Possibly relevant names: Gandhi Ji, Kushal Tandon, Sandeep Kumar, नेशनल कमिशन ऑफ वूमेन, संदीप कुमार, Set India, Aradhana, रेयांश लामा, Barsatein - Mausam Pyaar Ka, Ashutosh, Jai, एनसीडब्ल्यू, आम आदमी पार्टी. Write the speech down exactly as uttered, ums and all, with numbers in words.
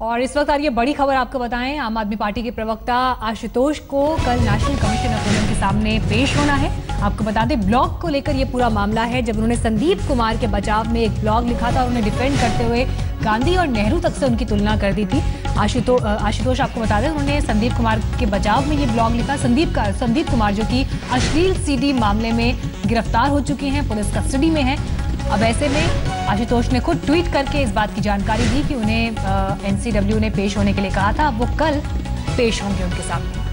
और इस वक्त आ रही है बड़ी खबर आपको बताएं, आम आदमी पार्टी के प्रवक्ता आशुतोष को कल नेशनल कमिशन ऑफ वूमेन के सामने पेश होना है। आपको बता दें, ब्लॉग को लेकर ये पूरा मामला है। जब उन्होंने संदीप कुमार के बचाव में एक ब्लॉग लिखा था, उन्हें डिफेंड करते हुए गांधी और नेहरू तक से उनकी तुलना कर दी थी। आशुतो आशुतोष आपको बता दें, उन्होंने संदीप कुमार के बचाव में ये ब्लॉग लिखा। संदीप का संदीप कुमार जो कि अश्लील सीडी मामले में गिरफ्तार हो चुके हैं, पुलिस कस्टडी में है। अब ऐसे में आशुतोष ने खुद ट्वीट करके इस बात की जानकारी दी कि उन्हें एनसीडब्ल्यू ने पेश होने के लिए कहा था। अब वो कल पेश होंगे उनके सामने।